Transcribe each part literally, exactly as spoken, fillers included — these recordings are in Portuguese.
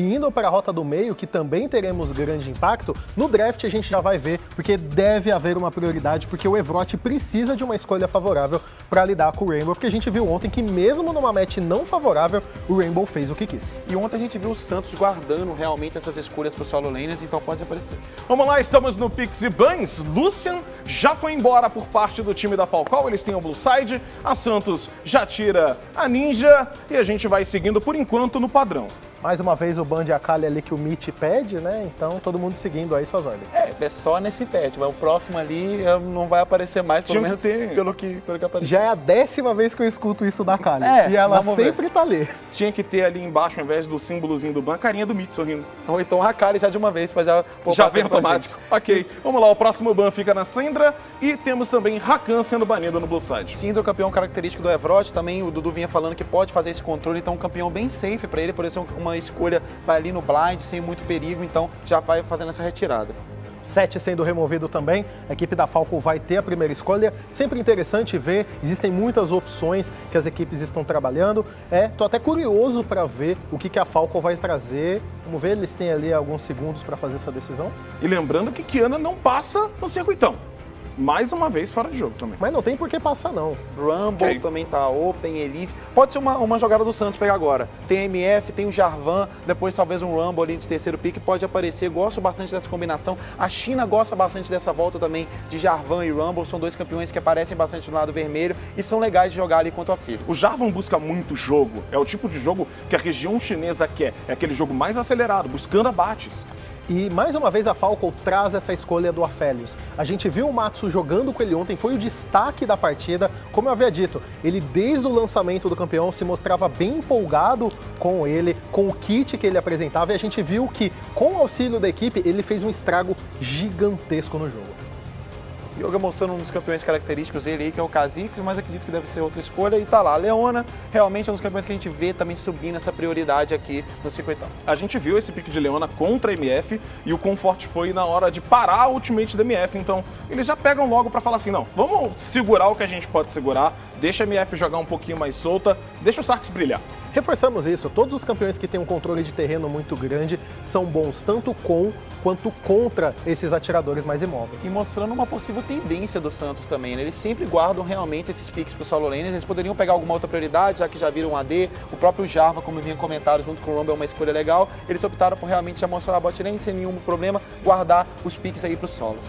E indo para a rota do meio, que também teremos grande impacto, no draft a gente já vai ver, porque deve haver uma prioridade, porque o Evrote precisa de uma escolha favorável para lidar com o Rainbow, porque a gente viu ontem que mesmo numa match não favorável, o Rainbow fez o que quis. E ontem a gente viu o Santos guardando realmente essas escolhas para os solo laners, então pode aparecer. Vamos lá, estamos no Pix e Bans. Lucian já foi embora por parte do time da Falkol, eles têm o Blue Side, a Santos já tira a Ninja e a gente vai seguindo por enquanto no padrão. Mais uma vez o ban de Akali ali que o Mit pede, né? Então todo mundo seguindo aí suas ordens. É, é só nesse pet, mas o próximo ali não vai aparecer mais, pelo menos pelo que, pelo que apareceu. Já é a décima vez que eu escuto isso da Akali. É, e ela sempre ver. Tá ali. Tinha que ter ali embaixo, ao invés do símbolozinho do ban, a carinha do Mit sorrindo. Ou então a Akali já de uma vez, para já... Já vem automático. Ok, vamos lá, o próximo ban fica na Sindra e temos também Rakan sendo banido no Blue Side. Sindra, o campeão característico do Evrote, também o Dudu vinha falando que pode fazer esse controle, então um campeão bem safe para ele, por exemplo, uma Uma escolha vai ali no blind, sem muito perigo, então já vai fazendo essa retirada. sete sendo removido também, a equipe da Falcon vai ter a primeira escolha, sempre interessante ver, existem muitas opções que as equipes estão trabalhando, é, tô até curioso para ver o que, que a Falcon vai trazer, vamos ver, eles têm ali alguns segundos para fazer essa decisão. E lembrando que Qiyana não passa no circuitão. Mais uma vez fora de jogo também. Mas não tem por que passar, não. Rumble okay. Também tá open, Elise. Pode ser uma, uma jogada do Santos pegar agora. Tem M F, tem o Jarvan, depois talvez um Rumble ali de terceiro pick pode aparecer. Gosto bastante dessa combinação. A China gosta bastante dessa volta também de Jarvan e Rumble. São dois campeões que aparecem bastante no lado vermelho e são legais de jogar ali contra a Fizz. O Jarvan busca muito jogo. É o tipo de jogo que a região chinesa quer. É aquele jogo mais acelerado, buscando abates. E, mais uma vez, a Falcon traz essa escolha do Aphelios. A gente viu o Matsu jogando com ele ontem, foi o destaque da partida. Como eu havia dito, ele, desde o lançamento do campeão, se mostrava bem empolgado com ele, com o kit que ele apresentava. E a gente viu que, com o auxílio da equipe, ele fez um estrago gigantesco no jogo. Yoga mostrando um dos campeões característicos dele aí, que é o Kha'Zix, mas acredito que deve ser outra escolha. E tá lá, a Leona realmente é um dos campeões que a gente vê também subindo essa prioridade aqui no circuitão. A gente viu esse pique de Leona contra a M F e o conforto foi na hora de parar a ultimate da M F, então eles já pegam logo pra falar assim, não, vamos segurar o que a gente pode segurar, deixa a M F jogar um pouquinho mais solta, deixa o Sark brilhar. Reforçamos isso, todos os campeões que têm um controle de terreno muito grande são bons tanto com quanto contra esses atiradores mais imóveis. E mostrando uma possível tendência do Santos também, né? Eles sempre guardam realmente esses picks para os solo laners, eles poderiam pegar alguma outra prioridade, já que já viram o A D, o próprio Jarvan, como eu vinha comentado, junto com o Rumble é uma escolha legal, eles optaram por realmente já mostrar a bot lane sem nenhum problema, guardar os picks aí para os solos.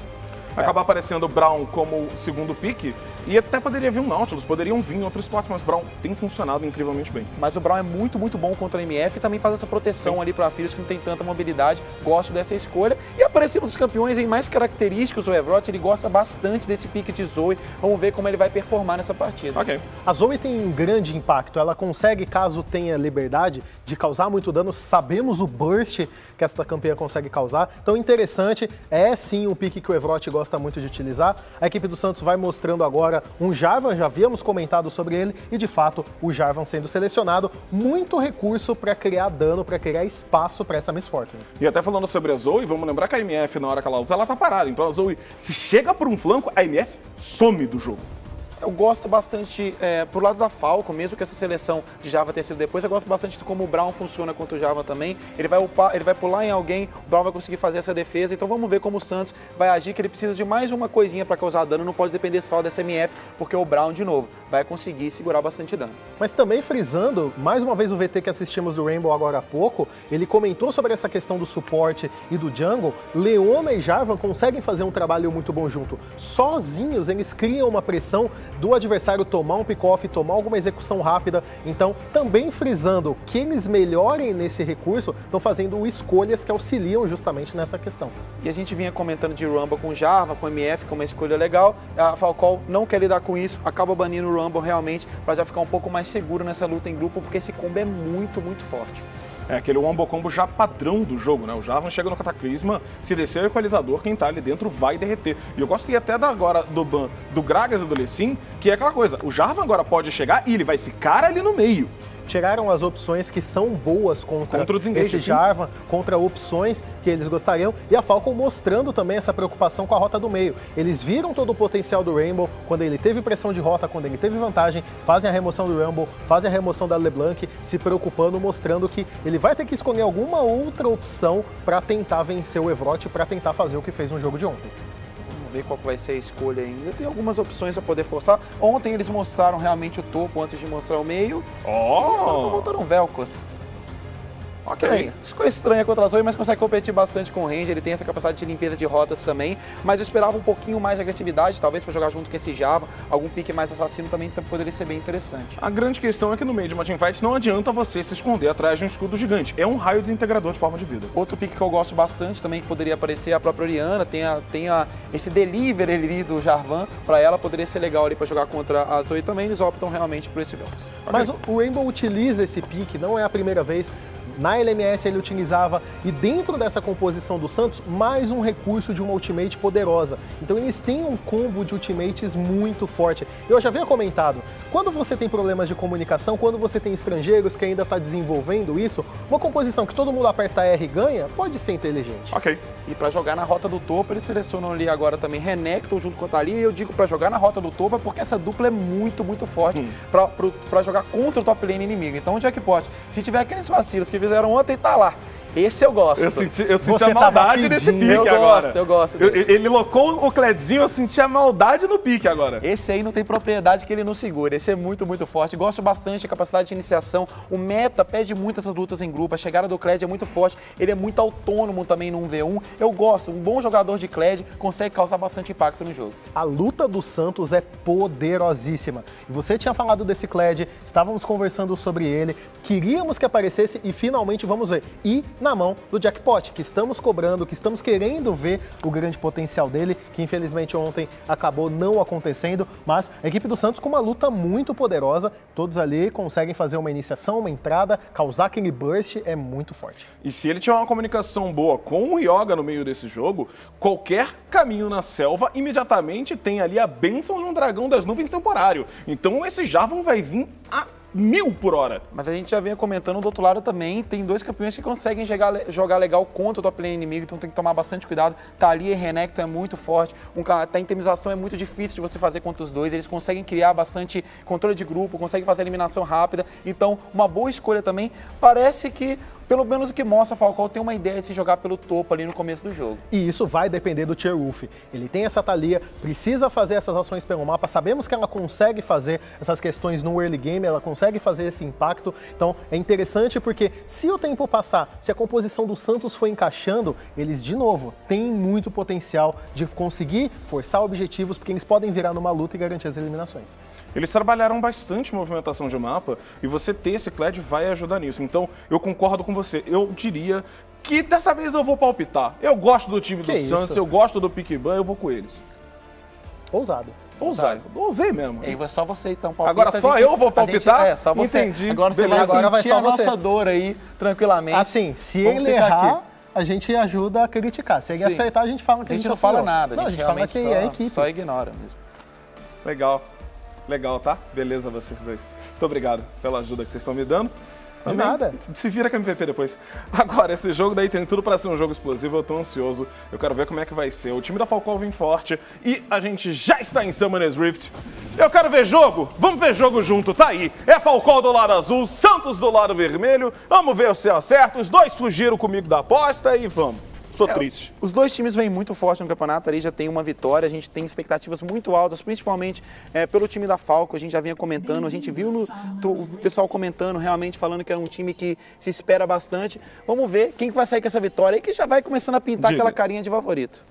Acabar aparecendo o Braum como segundo pick e até poderia vir um Nautilus, poderiam vir em outros spots, mas o Braum tem funcionado incrivelmente bem. Mas o Braum é muito, muito bom contra a M F e também faz essa proteção Sim. ali para filhos que não tem tanta mobilidade, gosto dessa escolha. E apareceu um dos campeões em mais característicos, o Evrote, ele gosta bastante desse pick de Zoe, vamos ver como ele vai performar nessa partida. Okay. A Zoe tem um grande impacto, ela consegue, caso tenha liberdade, de causar muito dano, sabemos o burst que essa campeã consegue causar, então interessante, é sim um pick que o Evrote gosta gosta muito de utilizar. A equipe do Santos vai mostrando agora um Jarvan, já havíamos comentado sobre ele, e de fato o Jarvan sendo selecionado, muito recurso para criar dano, para criar espaço para essa Miss Fortune. E até falando sobre a Zoe, vamos lembrar que a M F na hora que ela luta, ela tá parada, então a Zoe se chega por um flanco, a M F some do jogo. Eu gosto bastante, é, pro lado da Falco, mesmo que essa seleção de Jarvan tenha sido depois, eu gosto bastante de como o Braum funciona contra o Jarvan também. Ele vai upar, ele vai pular em alguém, o Braum vai conseguir fazer essa defesa, então vamos ver como o Santos vai agir, que ele precisa de mais uma coisinha para causar dano, não pode depender só dessa M F, porque o Braum, de novo, vai conseguir segurar bastante dano. Mas também frisando, mais uma vez o V T que assistimos do Rainbow agora há pouco, ele comentou sobre essa questão do suporte e do jungle, Leona e Jarvan conseguem fazer um trabalho muito bom junto. Sozinhos, eles criam uma pressão do adversário tomar um pick-off, tomar alguma execução rápida, então também frisando que eles melhorem nesse recurso, estão fazendo escolhas que auxiliam justamente nessa questão. E a gente vinha comentando de Rumble com Jarvan, com M F, que é uma escolha legal, a Falcol não quer lidar com isso, acaba banindo o Rumble realmente para já ficar um pouco mais seguro nessa luta em grupo, porque esse combo é muito, muito forte. É aquele wombo combo já padrão do jogo, né? O Jarvan chega no Cataclisma, se descer o equalizador, quem tá ali dentro vai derreter. E eu gosto até da agora do ban do Gragas e do Lecim, que é aquela coisa, o Jarvan agora pode chegar e ele vai ficar ali no meio. tiraram as opções que são boas contra, contra o esse Jarvan, contra opções que eles gostariam, e a Falkol mostrando também essa preocupação com a rota do meio. Eles viram todo o potencial do Rainbow, quando ele teve pressão de rota, quando ele teve vantagem, fazem a remoção do Rumble, fazem a remoção da LeBlanc, se preocupando, mostrando que ele vai ter que escolher alguma outra opção para tentar vencer o Evrote, para tentar fazer o que fez no jogo de ontem. Ver qual vai ser a escolha ainda. Tem algumas opções para poder forçar. Ontem eles mostraram realmente o topo antes de mostrar o meio. Oh! Voltaram Velkoz. Ok. Ficou estranha contra a Zoe, mas consegue competir bastante com o Ranger. Ele tem essa capacidade de limpeza de rotas também. Mas eu esperava um pouquinho mais de agressividade, talvez, para jogar junto com esse Jarvan. Algum pique mais assassino também poderia ser bem interessante. A grande questão é que no meio de uma teamfight não adianta você se esconder atrás de um escudo gigante. É um raio desintegrador de forma de vida. Outro pique que eu gosto bastante também, que poderia aparecer, a própria Orianna. Tem, a, tem a, esse delivery ali do Jarvan. Para ela, poderia ser legal ali para jogar contra a Zoe também. Eles optam realmente por esse Velkoz. Okay. Mas o Rainbow utiliza esse pique, não é a primeira vez. Na L M S ele utilizava, e dentro dessa composição do Santos, mais um recurso de uma ultimate poderosa. Então eles têm um combo de ultimates muito forte. Eu já havia comentado, quando você tem problemas de comunicação, quando você tem estrangeiros que ainda está desenvolvendo isso, uma composição que todo mundo aperta R e ganha, pode ser inteligente. Ok. E para jogar na rota do topo, eles selecionam ali agora também Renekton junto com a Taliyah, e eu digo para jogar na rota do topo, é porque essa dupla é muito, muito forte hum. para jogar contra o top lane inimigo. Então o Jackpot, se tiver aqueles vacilos que fizeram ontem, tá lá. Esse eu gosto. Eu senti, eu senti a maldade nesse pique eu agora. Gosto, eu gosto, eu gosto. Ele locou o Kledzinho, eu senti a maldade no pique agora. Esse aí não tem propriedade que ele não segura. Esse é muito, muito forte. Gosto bastante da capacidade de iniciação. O meta pede muito essas lutas em grupo. A chegada do Kled é muito forte. Ele é muito autônomo também no um v um. Eu gosto. Um bom jogador de Kled consegue causar bastante impacto no jogo. A luta do Santos é poderosíssima. Você tinha falado desse Kled, estávamos conversando sobre ele, queríamos que aparecesse e finalmente vamos ver. E na mão do Jackpot, que estamos cobrando, que estamos querendo ver o grande potencial dele, que infelizmente ontem acabou não acontecendo, mas a equipe do Santos com uma luta muito poderosa, todos ali conseguem fazer uma iniciação, uma entrada, causar aquele burst, é muito forte. E se ele tiver uma comunicação boa com o Yoga no meio desse jogo, qualquer caminho na selva imediatamente tem ali a bênção de um dragão das nuvens temporário. Então esse Jarvan vai vir a mil por hora. Mas a gente já vinha comentando do outro lado também, tem dois campeões que conseguem jogar, jogar legal contra o top lane inimigo, então tem que tomar bastante cuidado. Taliyah e Renekton é muito forte, um, a itemização é muito difícil de você fazer contra os dois, eles conseguem criar bastante controle de grupo, conseguem fazer eliminação rápida, então uma boa escolha também. Parece que, pelo menos o que mostra, Falkol tem uma ideia de se jogar pelo topo ali no começo do jogo. E isso vai depender do TierWolf. Ele tem essa Taliyah, precisa fazer essas ações pelo mapa, sabemos que ela consegue fazer essas questões no early game, ela consegue fazer esse impacto, então é interessante porque se o tempo passar, se a composição do Santos for encaixando, eles de novo têm muito potencial de conseguir forçar objetivos, porque eles podem virar numa luta e garantir as eliminações. Eles trabalharam bastante movimentação de mapa e você ter esse Kled vai ajudar nisso, então eu concordo com você. Eu diria que dessa vez eu vou palpitar. Eu gosto do time do Santos, eu gosto do Piqueban, eu vou com eles. Ousado. Ousado. Ousei mesmo. É só você então palpitar. Agora só eu vou palpitar? É, só você. Entendi. Agora vai só a nossa dor aí, tranquilamente. Assim, se ele errar, a gente ajuda a criticar. Se ele acertar, a gente fala que a gente não fala nada. A gente fala que é a equipe. Só ignora mesmo. Legal. Legal, tá? Beleza vocês dois. Muito obrigado pela ajuda que vocês estão me dando. De nada. Se vira com a M V P depois. Agora, esse jogo daí tem tudo pra ser um jogo explosivo, eu tô ansioso. Eu quero ver como é que vai ser. O time da Falkol vem forte e a gente já está em Summoner's Rift. Eu quero ver jogo, vamos ver jogo junto, tá aí. É Falkol do lado azul, Santos do lado vermelho. Vamos ver se acerta, os dois fugiram comigo da aposta e vamos. Tô triste. É, os dois times vêm muito forte no campeonato, ali já tem uma vitória, a gente tem expectativas muito altas, principalmente é, pelo time da Falkol, a gente já vinha comentando, a gente viu no, to, o pessoal comentando, realmente falando que é um time que se espera bastante. Vamos ver quem que vai sair com essa vitória e que já vai começando a pintar Diga. aquela carinha de favorito.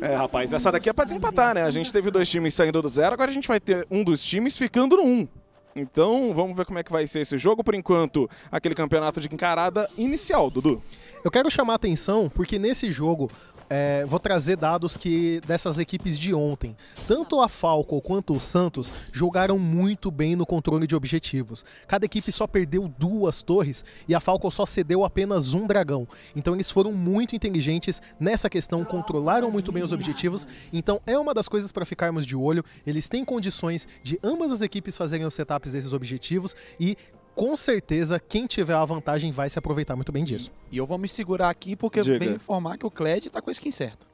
É, rapaz, essa daqui é pra desempatar, né? A gente teve dois times saindo do zero, agora a gente vai ter um dos times ficando no um. Então, vamos ver como é que vai ser esse jogo. Por enquanto, aquele campeonato de encarada inicial, Dudu. Eu quero chamar a atenção porque nesse jogo, é, vou trazer dados que dessas equipes de ontem. Tanto a Falkol quanto o Santos jogaram muito bem no controle de objetivos. Cada equipe só perdeu duas torres e a Falkol só cedeu apenas um dragão. Então eles foram muito inteligentes nessa questão, controlaram muito bem os objetivos. Então é uma das coisas para ficarmos de olho. Eles têm condições de ambas as equipes fazerem os setups desses objetivos e com certeza quem tiver a vantagem vai se aproveitar muito bem disso. E eu vou me segurar aqui porque venho informar que o Kled tá com a skin certa.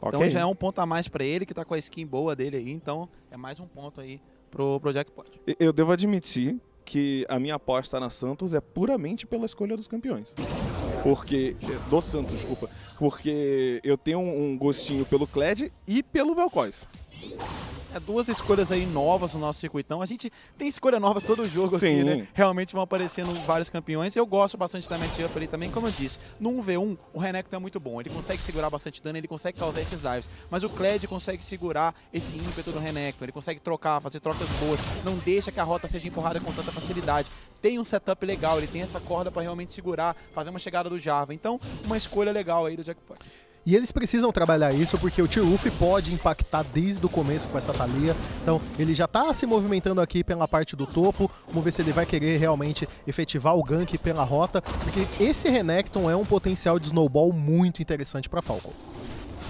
Okay. Então já é um ponto a mais pra ele, que tá com a skin boa dele aí, então é mais um ponto aí pro, pro Jackpot. Eu devo admitir que a minha aposta na Santos é puramente pela escolha dos campeões. Porque... do Santos, desculpa. Porque eu tenho um gostinho pelo Kled e pelo Velkoz. É, duas escolhas aí novas no nosso circuitão. A gente tem escolha nova todo jogo Sim. aqui, né? Realmente vão aparecendo vários campeões. Eu gosto bastante da matchup ali também, como eu disse. No um v um, o Renekton é muito bom. Ele consegue segurar bastante dano, ele consegue causar esses dives. Mas o Kled consegue segurar esse ímpeto do Renekton. Ele consegue trocar, fazer trocas boas. Não deixa que a rota seja empurrada com tanta facilidade. Tem um setup legal, ele tem essa corda para realmente segurar, fazer uma chegada do Jarvan. Então, uma escolha legal aí do Jackpot. E eles precisam trabalhar isso porque o TierWolf pode impactar desde o começo com essa Taliyah. Então ele já tá se movimentando aqui pela parte do topo. Vamos ver se ele vai querer realmente efetivar o gank pela rota. Porque esse Renekton é um potencial de snowball muito interessante para Falkol.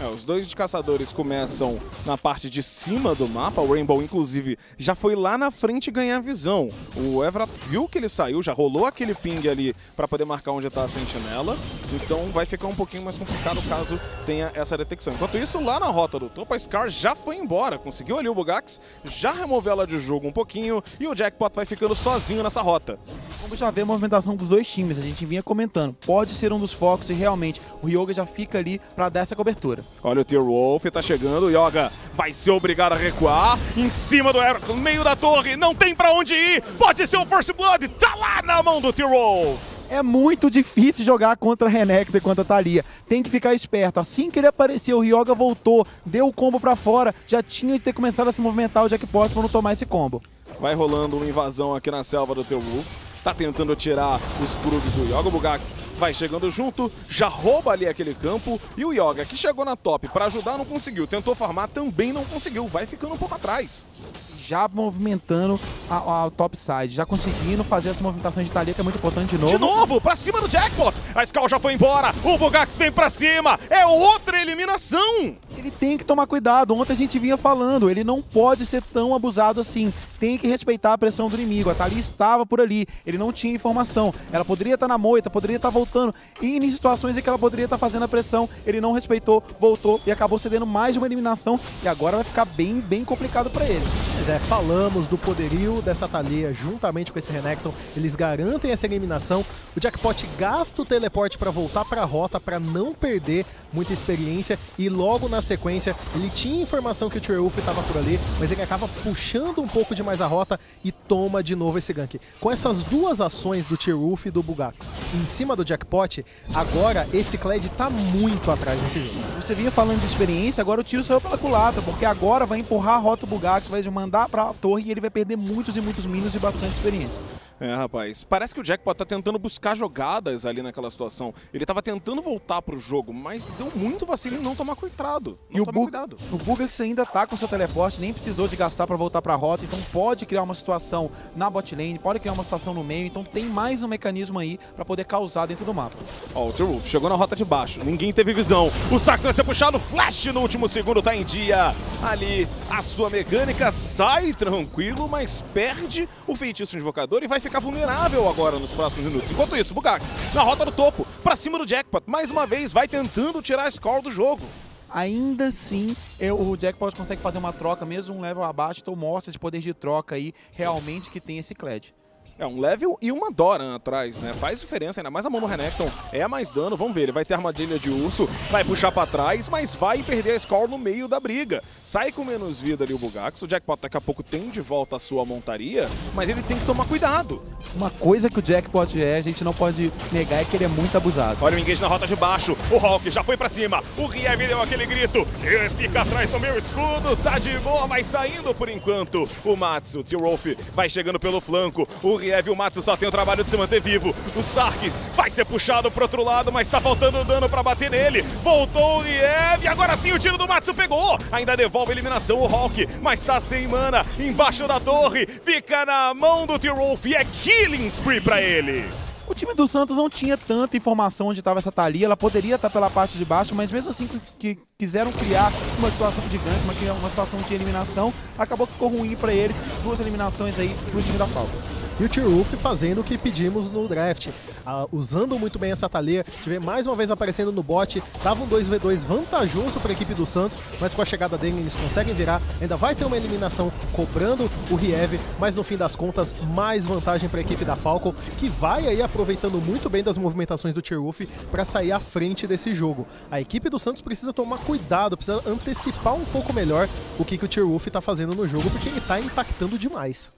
É, os dois caçadores começam na parte de cima do mapa. O Rainbow, inclusive, já foi lá na frente ganhar visão. O Evrote viu que ele saiu, já rolou aquele ping ali para poder marcar onde está a sentinela. Então vai ficar um pouquinho mais complicado caso tenha essa detecção. Enquanto isso, lá na rota do topo, a Scar já foi embora. Conseguiu ali o Bugax, já removeu ela de jogo um pouquinho e o Jackpot vai ficando sozinho nessa rota. Como já vê a movimentação dos dois times, a gente vinha comentando. Pode ser um dos focos e realmente o Yoga já fica ali para dar essa cobertura. Olha o TierWolf, tá chegando, o Yoga vai ser obrigado a recuar, em cima do Evrote, no meio da torre, não tem pra onde ir, pode ser o Force Blood, tá lá na mão do TierWolf! É muito difícil jogar contra a Renekton e contra a Taliyah. Tem que ficar esperto. Assim que ele apareceu, o Yoga voltou, deu o combo pra fora, já tinha de ter começado a se movimentar o Jackpot pra não tomar esse combo. Vai rolando uma invasão aqui na selva do TierWolf, tá tentando tirar os Krugs do Yoga, o Bugax vai chegando junto, já rouba ali aquele campo. E o Yoga, que chegou na top para ajudar, não conseguiu. Tentou farmar, também não conseguiu. Vai ficando um pouco atrás. Já movimentando a, a topside, já conseguindo fazer essa movimentação de Taliyah, que é muito importante de novo. De novo, pra cima do Jackpot. A Skull já foi embora, o Bugax vem pra cima. É outra eliminação. Ele tem que tomar cuidado. Ontem a gente vinha falando, ele não pode ser tão abusado assim. Tem que respeitar a pressão do inimigo. A Taliyah estava por ali, ele não tinha informação. Ela poderia estar na moita, poderia estar voltando. E em situações em que ela poderia estar fazendo a pressão, ele não respeitou, voltou e acabou cedendo mais uma eliminação. E agora vai ficar bem, bem complicado pra ele. Mas é, falamos do poderio dessa Taliyah juntamente com esse Renekton, eles garantem essa eliminação. O Jackpot gasta o teleporte para voltar para a rota, para não perder muita experiência, e logo na sequência ele tinha informação que o TierWolf estava por ali, mas ele acaba puxando um pouco demais a rota e toma de novo esse gank. Com essas duas ações do TierWolf e do Bugax em cima do Jackpot, agora esse Kled está muito atrás nesse jogo. Você vinha falando de experiência, agora o tiro saiu pela culatra, porque agora vai empurrar a rota do Bugax, vai mandar pra torre e ele vai perder muitos e muitos minions e bastante experiência. É, rapaz, parece que o Jackpot tá tentando buscar jogadas ali naquela situação. Ele tava tentando voltar pro jogo, mas deu muito vacilo em não tomar cuidado. Não e o tomar cuidado. O Bugax ainda tá com seu teleporte, nem precisou de gastar pra voltar pra rota, então pode criar uma situação na bot lane, pode criar uma situação no meio, então tem mais um mecanismo aí pra poder causar dentro do mapa. Ó, o TierWolf chegou na rota de baixo, ninguém teve visão. O Sark vai ser puxado, flash no último segundo, tá em dia. Ali, a sua mecânica sai tranquilo, mas perde o feitiço invocador e vai ficar ficar vulnerável agora nos próximos minutos. Enquanto isso, Bugax na rota do topo, pra cima do Jackpot, mais uma vez vai tentando tirar a score do jogo. Ainda assim, eu, o Jackpot consegue fazer uma troca, mesmo um level abaixo, então mostra esse poder de troca aí, realmente que tem esse Kled. É, um level e uma Doran atrás, né? Faz diferença, ainda mais a mão no Renekton. É mais dano, vamos ver. Ele vai ter armadilha de urso, vai puxar pra trás, mas vai perder a score no meio da briga. Sai com menos vida ali o Bugax. O Jackpot daqui a pouco tem de volta a sua montaria, mas ele tem que tomar cuidado. Uma coisa que o Jackpot é, a gente não pode negar, é que ele é muito abusado. Olha o engage na rota de baixo. O Hulk já foi pra cima. O Riev deu aquele grito. Ele fica atrás do meu escudo. Tá de boa, mas saindo por enquanto. O Matsu, o TierWolf vai chegando pelo flanco. O Riev E o Matsu só tem o trabalho de se manter vivo. O Sarkis vai ser puxado pro outro lado, mas tá faltando dano pra bater nele. Voltou o Riev, agora sim o tiro do Matsu pegou. Ainda devolve a eliminação o Hulk, mas tá sem mana. Embaixo da torre, fica na mão do TierWolf e é killing spree pra ele. O time do Santos não tinha tanta informação onde estava essa Taliyah, ela poderia estar pela parte de baixo, mas mesmo assim que quiseram criar uma situação gigante, uma situação de eliminação, acabou que ficou ruim pra eles, duas eliminações aí pro time da Falcon. E o TierWolf fazendo o que pedimos no draft, ah, usando muito bem essa Taliyah. Tivemos mais uma vez aparecendo no bot, tava um dois v dois vantajoso para a equipe do Santos, mas com a chegada dele eles conseguem virar. Ainda vai ter uma eliminação cobrando o Riev, mas no fim das contas mais vantagem para a equipe da Falkol, que vai aí aproveitando muito bem das movimentações do TierWolf para sair à frente desse jogo. A equipe do Santos precisa tomar cuidado, precisa antecipar um pouco melhor o que, que o TierWolf está fazendo no jogo, porque ele está impactando demais.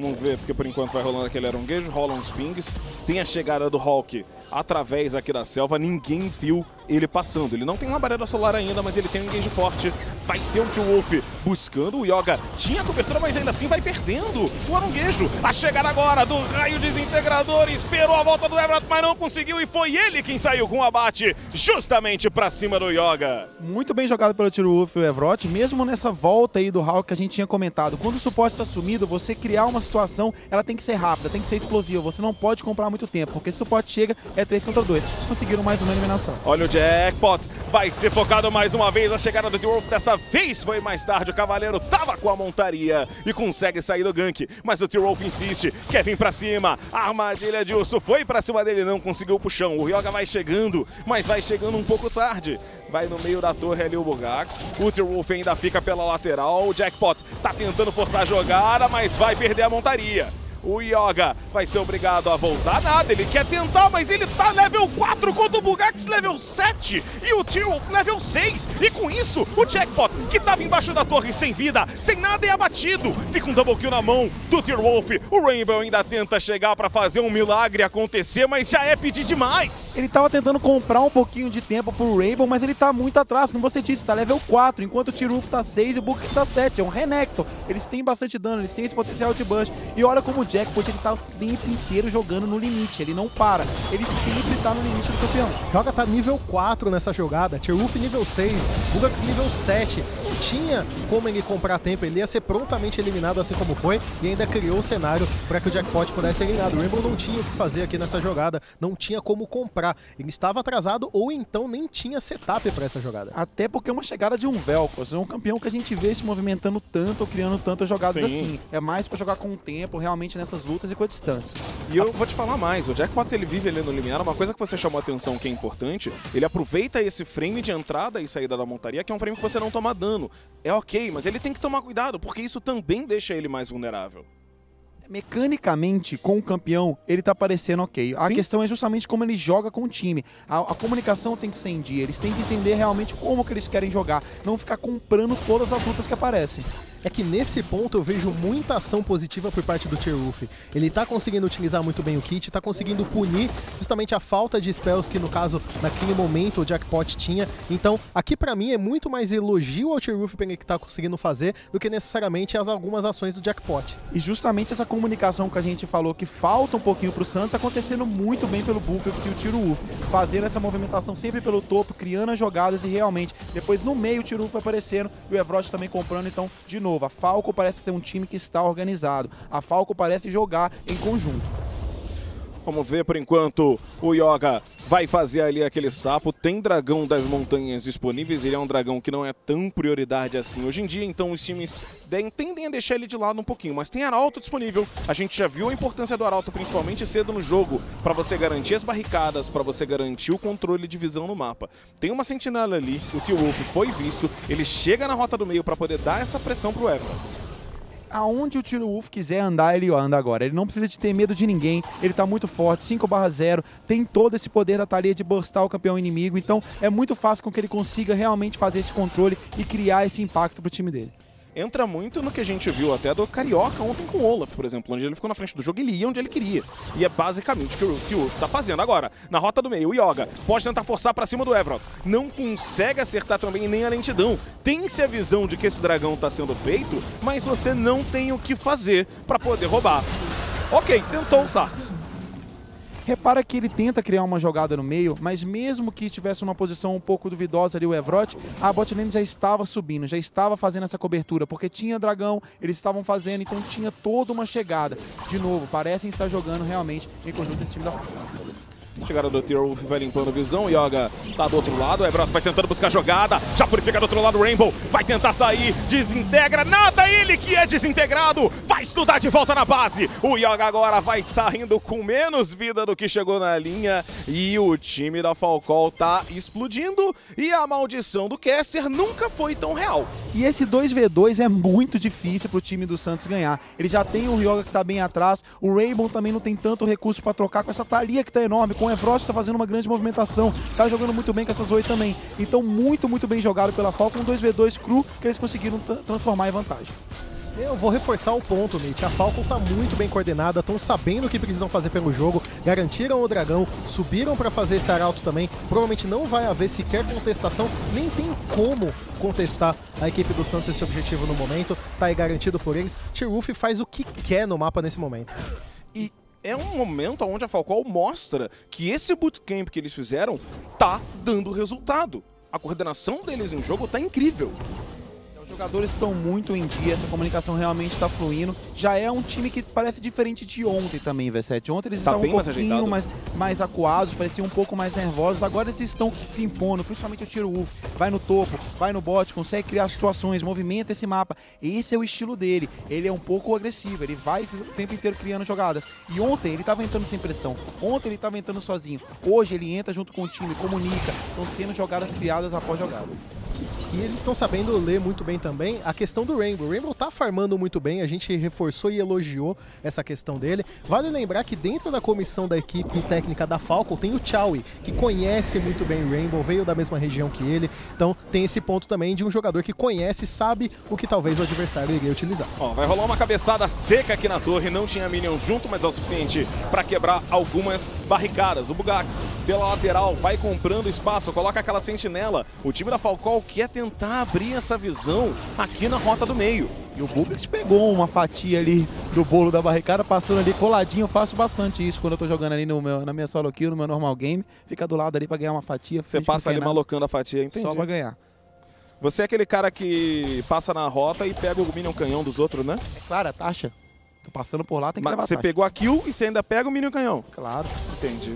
Vamos ver, porque por enquanto vai rolando aquele aronguejo, rolam os pings. Tem a chegada do Hulk através aqui da selva, ninguém viu ele passando. Ele não tem uma barreira solar ainda, mas ele tem um engage forte. Vai ter um TierWolf buscando o Yoga. Tinha cobertura, mas ainda assim vai perdendo o aronguejo. A chegada agora do raio desintegrador. Esperou a volta do Evrote, mas não conseguiu. E foi ele quem saiu com o abate justamente pra cima do Yoga. Muito bem jogado pelo TierWolf e o Evrote. Mesmo nessa volta aí do Hulk que a gente tinha comentado. Quando o suporte está sumido, você criar uma situação, ela tem que ser rápida, tem que ser explosiva. Você não pode comprar muito tempo, porque se o suporte chega, é três contra dois. Conseguiram mais uma eliminação. Olha o Jackpot, vai ser focado mais uma vez. A chegada do TierWolf dessa vez foi mais tarde. O Cavaleiro tava com a montaria e consegue sair do gank, mas o TierWolf insiste, quer vir pra cima. A armadilha de urso foi pra cima dele, não conseguiu o puxão. O Yoga vai chegando, mas vai chegando um pouco tarde. Vai no meio da torre ali o Bugax. O TierWolf ainda fica pela lateral. O Jackpot tá tentando forçar a jogada, mas vai perder a montaria. O Yoga vai ser obrigado a voltar nada, ele quer tentar, mas ele tá level quatro contra o Bugax level sete e o TierWolf level seis. E com isso, o Jackpot, que tava embaixo da torre sem vida, sem nada, é abatido. Fica um double kill na mão do TierWolf. O Rainbow ainda tenta chegar pra fazer um milagre acontecer, mas já é pedir demais. Ele tava tentando comprar um pouquinho de tempo pro Rainbow, mas ele tá muito atrás, como você disse, tá level quatro, enquanto o TierWolf tá seis e o Bugax tá sete. É um Renekton, eles têm bastante dano, eles têm esse potencial de bush. E olha como o Jackpot, ele tá o tempo inteiro jogando no limite, ele não para, ele sempre tá no limite do campeão. Yoga tá nível quatro nessa jogada, TierWolf nível seis, Bugax nível sete, não tinha como ele comprar tempo, ele ia ser prontamente eliminado assim como foi, e ainda criou o cenário para que o Jackpot pudesse ser eliminado. O Rainbow não tinha o que fazer aqui nessa jogada, não tinha como comprar, ele estava atrasado ou então nem tinha setup para essa jogada. Até porque é uma chegada de um Velkoz, é um campeão que a gente vê se movimentando tanto, criando tantas jogadas. Sim. Assim, é mais para jogar com o tempo, realmente nessas lutas e com a distância. E eu vou te falar mais, o Jackpot ele vive ali no limiar, uma coisa que você chamou a atenção que é importante, ele aproveita esse frame de entrada e saída da montaria, que é um frame que você não toma dano. É ok, mas ele tem que tomar cuidado, porque isso também deixa ele mais vulnerável. Mecanicamente, com o campeão, ele tá parecendo ok. A Sim. questão é justamente como ele joga com o time. A, a comunicação tem que ser em dia, eles têm que entender realmente como que eles querem jogar, não ficar comprando todas as lutas que aparecem. É que nesse ponto eu vejo muita ação positiva por parte do TierWolf. Ele tá conseguindo utilizar muito bem o kit, tá conseguindo punir justamente a falta de spells que, no caso, naquele momento o Jackpot tinha. Então, aqui pra mim é muito mais elogio ao TierWolf pelo que tá conseguindo fazer do que necessariamente as algumas ações do Jackpot. E justamente essa comunicação que a gente falou que falta um pouquinho pro Santos, acontecendo muito bem pelo Bugax e o TierWolf. Fazendo essa movimentação sempre pelo topo, criando as jogadas e realmente, depois no meio o TierWolf aparecendo e o Evrote também comprando, então, de novo. A Falkol parece ser um time que está organizado. A Falkol parece jogar em conjunto. Vamos ver por enquanto o Yoga vai fazer ali aquele sapo. Tem dragão das montanhas disponíveis. Ele é um dragão que não é tão prioridade assim hoje em dia. Então os times tendem a deixar ele de lado um pouquinho. Mas tem arauto disponível. A gente já viu a importância do arauto, principalmente cedo no jogo, para você garantir as barricadas, para você garantir o controle de visão no mapa. Tem uma sentinela ali. O TierWolf foi visto. Ele chega na rota do meio para poder dar essa pressão pro Everton. Aonde o TierWolf quiser andar, ele anda agora. Ele não precisa de ter medo de ninguém, ele tá muito forte, cinco barra zero, tem todo esse poder da Taliyah de burstar o campeão inimigo, então é muito fácil com que ele consiga realmente fazer esse controle e criar esse impacto pro time dele. Entra muito no que a gente viu até do Carioca ontem com o Olaf, por exemplo, onde ele ficou na frente do jogo, ele ia onde ele queria. E é basicamente o que o TierWolf tá fazendo agora. Na rota do meio, o Yoga pode tentar forçar pra cima do Evrote. Não consegue acertar também nem a lentidão. Tem-se a visão de que esse dragão tá sendo feito, mas você não tem o que fazer pra poder roubar. Ok, tentou o Sarks. Repara que ele tenta criar uma jogada no meio, mas mesmo que tivesse uma posição um pouco duvidosa ali o Evrote, a botlane já estava subindo, já estava fazendo essa cobertura, porque tinha dragão, eles estavam fazendo, então tinha toda uma chegada. De novo, parecem estar jogando realmente em conjunto esse time da Falkol. Chegada do TierWolf vai limpando a visão, o Yoga tá do outro lado, o Evrote vai tentando buscar jogada, já purifica do outro lado o Rainbow, vai tentar sair, desintegra, nada, Agora ele que é desintegrado vai estudar de volta na base. O Yoga agora vai saindo com menos vida do que chegou na linha. E o time da Falkol tá explodindo. E a maldição do caster nunca foi tão real. E esse dois v dois é muito difícil pro time do Santos ganhar. Ele já tem o Yoga que tá bem atrás. O Rainbow também não tem tanto recurso pra trocar com essa Taliyah que tá enorme. Com o Evrote tá fazendo uma grande movimentação. Tá jogando muito bem com essa Zoe também. Então muito, muito bem jogado pela Falkol. Um dois v dois cru que eles conseguiram transformar em vantagem. Eu vou reforçar o ponto, Mitch. A Falkol tá muito bem coordenada, estão sabendo o que precisam fazer pelo jogo, garantiram o dragão, subiram para fazer esse arauto também. Provavelmente não vai haver sequer contestação, nem tem como contestar a equipe do Santos esse objetivo no momento. Tá aí garantido por eles. TierWolf faz o que quer no mapa nesse momento. E é um momento onde a Falkol mostra que esse bootcamp que eles fizeram tá dando resultado. A coordenação deles em jogo tá incrível. Os jogadores estão muito em dia, essa comunicação realmente está fluindo. Já é um time que parece diferente de ontem também, V sete. Ontem eles tá estavam um pouquinho mais, mais, mais acuados, pareciam um pouco mais nervosos. Agora eles estão se impondo, principalmente o TierWolf. Vai no topo, vai no bot, consegue criar situações, movimenta esse mapa. Esse é o estilo dele. Ele é um pouco agressivo, ele vai o tempo inteiro criando jogadas. E ontem ele estava entrando sem pressão, ontem ele estava entrando sozinho. Hoje ele entra junto com o time, comunica. Estão sendo jogadas criadas após jogadas. E eles estão sabendo ler muito bem também a questão do Rainbow. O Rainbow tá farmando muito bem, a gente reforçou e elogiou essa questão dele. Vale lembrar que dentro da comissão da equipe técnica da Falkol tem o Chaui, que conhece muito bem o Rainbow, veio da mesma região que ele. Então tem esse ponto também de um jogador que conhece, sabe o que talvez o adversário iria utilizar. Ó, vai rolar uma cabeçada seca aqui na torre, não tinha minions junto, mas é o suficiente para quebrar algumas barricadas. O Bugax pela lateral vai comprando espaço, coloca aquela sentinela. O time da Falkol quer tentar abrir essa visão aqui na rota do meio. E o Bugax pegou uma fatia ali do bolo da barricada, passando ali coladinho. Eu faço bastante isso quando eu tô jogando ali no meu, na minha solo kill, no meu normal game. Fica do lado ali pra ganhar uma fatia. Você passa ali malocando a fatia, entendi. Só pra ganhar. Você é aquele cara que passa na rota e pega o minion canhão dos outros, né? É claro, a taxa. Tô passando por lá, tem que Mas levar você a taxa. Pegou a kill e você ainda pega o minion canhão? Claro. Entendi.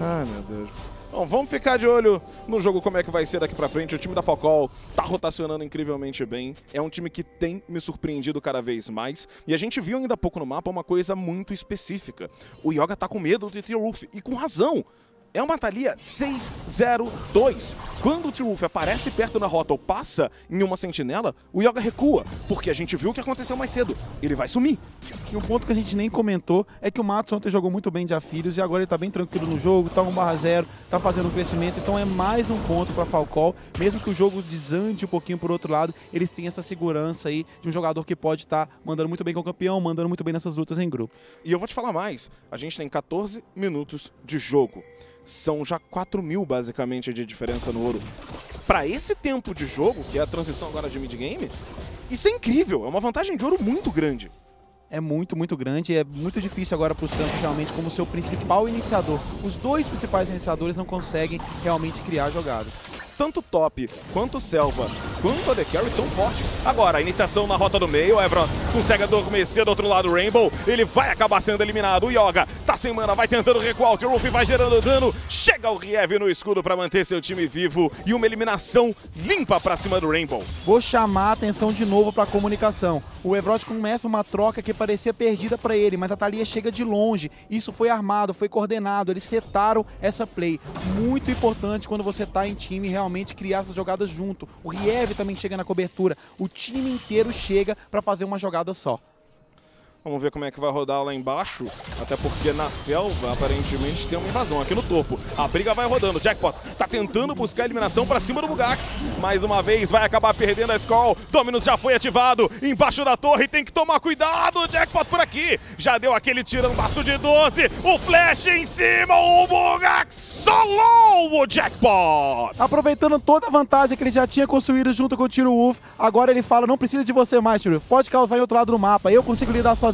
Ai, meu Deus. Bom, vamos ficar de olho no jogo, como é que vai ser daqui pra frente. O time da Falkol tá rotacionando incrivelmente bem. É um time que tem me surpreendido cada vez mais. E a gente viu ainda há pouco no mapa uma coisa muito específica. O Yoga tá com medo do TierWolf, e com razão. É uma Taliyah seis zero dois. Quando o TierWolf aparece perto na rota ou passa em uma sentinela, o Yoga recua, porque a gente viu o que aconteceu mais cedo. Ele vai sumir. E um ponto que a gente nem comentou é que o Matsu ontem jogou muito bem de Aphelios e agora ele tá bem tranquilo no jogo, tá um barra zero, tá fazendo um crescimento, então é mais um ponto pra Falkol. Mesmo que o jogo desande um pouquinho por outro lado, eles têm essa segurança aí de um jogador que pode estar tá mandando muito bem com o campeão, mandando muito bem nessas lutas em grupo. E eu vou te falar mais, a gente tem quatorze minutos de jogo. São já quatro mil, basicamente, de diferença no ouro. Para esse tempo de jogo, que é a transição agora de mid-game, isso é incrível, é uma vantagem de ouro muito grande. É muito, muito grande. É muito difícil agora para o Santos realmente como seu principal iniciador. Os dois principais iniciadores não conseguem realmente criar jogadas. Tanto top, quanto Selva, quanto a The Carry tão fortes. Agora, a iniciação na rota do meio. O Evron consegue adormecer do outro lado o Rainbow. Ele vai acabar sendo eliminado. O Yoga tá sem mana, vai tentando recuar. O TierWolf vai gerando dano. Chega o Riev no escudo para manter seu time vivo. E uma eliminação limpa para cima do Rainbow. Vou chamar a atenção de novo para a comunicação. O Evron começa uma troca que parecia perdida para ele, mas a Taliyah chega de longe. Isso foi armado, foi coordenado. Eles setaram essa play. Muito importante quando você tá em time realmente. Criar essas jogadas junto. O Riev também chega na cobertura. O time inteiro chega para fazer uma jogada só. Vamos ver como é que vai rodar lá embaixo. Até porque na selva, aparentemente, tem uma invasão aqui no topo. A briga vai rodando. Jackpot tá tentando buscar a eliminação para cima do Bugax. Mais uma vez, vai acabar perdendo a Skull. Dominus já foi ativado. Embaixo da torre, tem que tomar cuidado. Jackpot por aqui. Já deu aquele tirambaço de doze. O flash em cima. O Bugax solou o Jackpot. Aproveitando toda a vantagem que ele já tinha construído junto com o TierWolf. Agora ele fala, não precisa de você mais, TierWolf. Pode causar em outro lado do mapa. Eu consigo lidar só.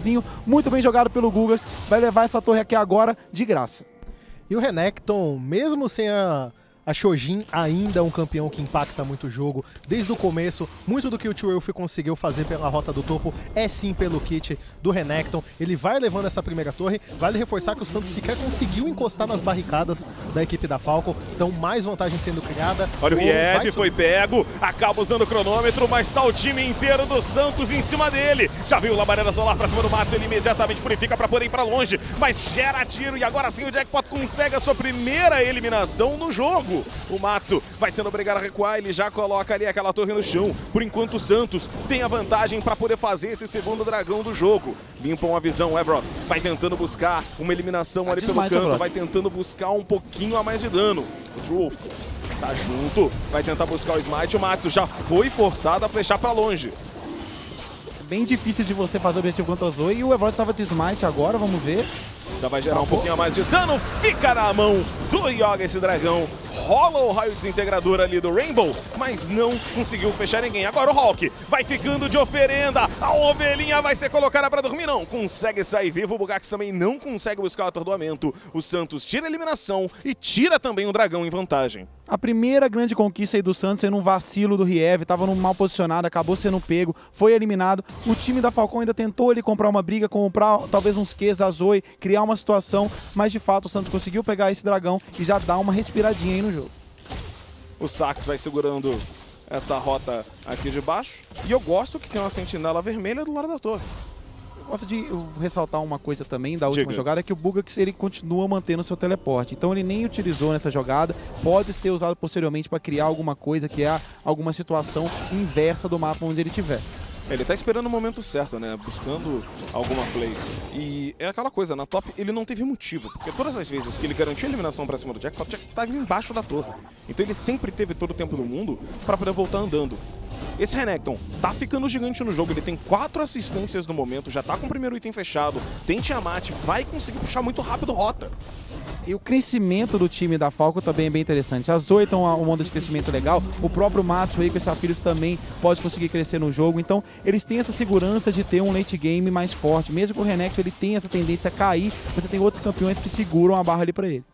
Muito bem jogado pelo Bugax, vai levar essa torre aqui agora de graça. E o Renekton, mesmo sem a A Shojin ainda é um campeão que impacta muito o jogo. Desde o começo, muito do que o TierWolf conseguiu fazer pela rota do topo é sim pelo kit do Renekton. Ele vai levando essa primeira torre. Vale reforçar que o Santos sequer conseguiu encostar nas barricadas da equipe da Falkol. Então mais vantagem sendo criada. Olha o Riev, foi pego. Acaba usando o cronômetro, mas tá o time inteiro do Santos em cima dele. Já viu o Labareda Solar pra cima do Matsu. Ele imediatamente purifica pra poder ir pra longe. Mas gera tiro e agora sim o Jackpot consegue a sua primeira eliminação no jogo. O Matsu vai sendo obrigado a recuar, ele já coloca ali aquela torre no chão. Por enquanto o Santos tem a vantagem para poder fazer esse segundo dragão do jogo. Limpam a visão, Evrote vai tentando buscar uma eliminação ali pelo canto, vai tentando buscar um pouquinho a mais de dano. O TierWolf tá junto, vai tentar buscar o smite, o Matsu já foi forçado a flechar para longe. Bem difícil de você fazer o objetivo contra a Zoe e o Evrote estava de smite agora, vamos ver. Já vai gerar um pouquinho a mais de dano, fica na mão do Yoga esse dragão. Rola o raio desintegrador ali do Rainbow, mas não conseguiu fechar ninguém. Agora o Hulk vai ficando de oferenda. A ovelhinha vai ser colocada para dormir, não consegue sair vivo. O Bugax também não consegue buscar o atordoamento. O Santos tira a eliminação e tira também o dragão em vantagem. A primeira grande conquista aí do Santos sendo um vacilo do Riev, estava mal posicionado, acabou sendo pego, foi eliminado. O time da Falcão ainda tentou ele comprar uma briga, comprar talvez uns Qs a Zoe, criar uma situação, mas de fato o Santos conseguiu pegar esse dragão e já dá uma respiradinha aí no jogo. O Sax vai segurando essa rota aqui de baixo e eu gosto que tem uma sentinela vermelha do lado da torre. Gosto de ressaltar uma coisa também da última Diga. jogada, é que o Bugax ele continua mantendo seu teleporte. Então ele nem utilizou nessa jogada, pode ser usado posteriormente para criar alguma coisa, criar alguma situação inversa do mapa onde ele estiver. Ele tá esperando o momento certo, né? Buscando alguma play. E é aquela coisa, na top ele não teve motivo, porque todas as vezes que ele garantiu a eliminação pra cima do Jackpot, o Jackpot tava embaixo da torre. Então ele sempre teve todo o tempo do mundo pra poder voltar andando. Esse Renekton tá ficando gigante no jogo, ele tem quatro assistências no momento, já tá com o primeiro item fechado, tem Tiamat, vai conseguir puxar muito rápido rota. E o crescimento do time da Falcon também é bem interessante. As oito estão um onda de crescimento legal. O próprio Matsu aí com esse Aphelios também pode conseguir crescer no jogo. Então eles têm essa segurança de ter um late game mais forte. Mesmo que o Renekton ele tenha essa tendência a cair, você tem outros campeões que seguram a barra ali para ele.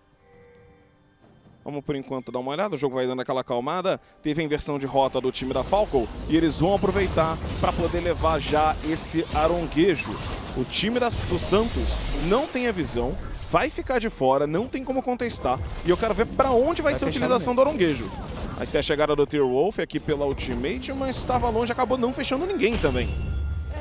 Vamos por enquanto dar uma olhada, o jogo vai dando aquela acalmada. Teve a inversão de rota do time da Falcon e eles vão aproveitar para poder levar já esse aronguejo. O time das, do Santos não tem a visão, vai ficar de fora, não tem como contestar. E eu quero ver pra onde vai, vai ser a utilização do aronguejo. Aqui a chegada do TierWolf aqui pela ultimate, mas estava longe, acabou não fechando ninguém também.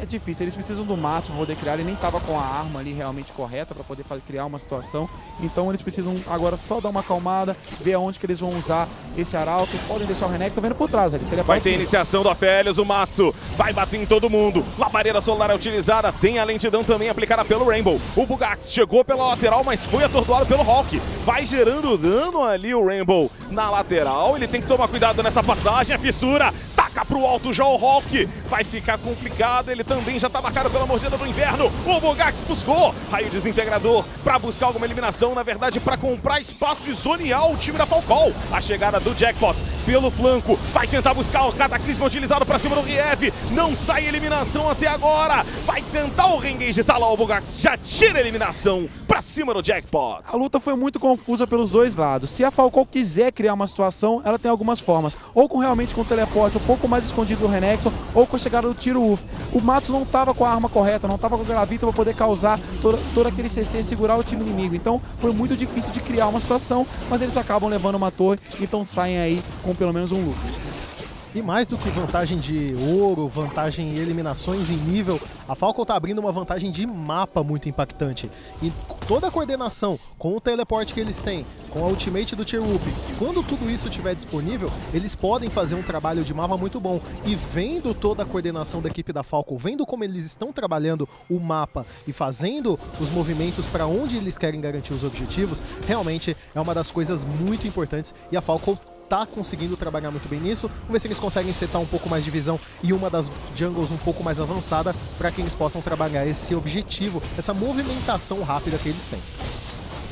É difícil, eles precisam do Matsu para poder criar, ele nem estava com a arma ali realmente correta para poder criar uma situação. Então eles precisam agora só dar uma acalmada, ver aonde que eles vão usar esse arauto. Podem deixar o Renekton vendo por trás. Ele vai ter a iniciação do Aphelios, o Matsu vai bater em todo mundo. Labareda solar é utilizada, tem a lentidão também aplicada pelo Rainbow. O Bugax chegou pela lateral, mas foi atordoado pelo Hulk. Vai gerando dano ali o Rainbow na lateral, ele tem que tomar cuidado nessa passagem, a fissura. Taca pro alto já o Hulk, vai ficar complicado, ele também já tá marcado pela mordida do inverno. O Bugax buscou raio desintegrador pra buscar alguma eliminação, na verdade pra comprar espaço e zonear o time da Falcol. A chegada do Jackpot pelo flanco, vai tentar buscar o cataclismo utilizado pra cima do Riev, não sai eliminação até agora, vai tentar o reengage, tá lá o Bugax, já tira a eliminação pra cima do Jackpot. A luta foi muito confusa pelos dois lados, se a Falcol quiser criar uma situação, ela tem algumas formas, ou com realmente com o teleporte, ou pouco mais escondido do Renekton, ou com a chegada do TierWolf. O Matsu não estava com a arma correta, não estava com a gravita para poder causar todo, todo aquele C C e segurar o time inimigo. Então foi muito difícil de criar uma situação, mas eles acabam levando uma torre, então saem aí com pelo menos um lucro. E mais do que vantagem de ouro, vantagem em eliminações em nível, a Falcon tá abrindo uma vantagem de mapa muito impactante. E toda a coordenação com o teleporte que eles têm, com a ultimate do TierWolf, quando tudo isso estiver disponível, eles podem fazer um trabalho de mapa muito bom. E vendo toda a coordenação da equipe da Falcon, vendo como eles estão trabalhando o mapa e fazendo os movimentos para onde eles querem garantir os objetivos, realmente é uma das coisas muito importantes e a Falcon tá conseguindo trabalhar muito bem nisso. Vamos ver se eles conseguem setar um pouco mais de visão e uma das jungles um pouco mais avançada para que eles possam trabalhar esse objetivo, essa movimentação rápida que eles têm.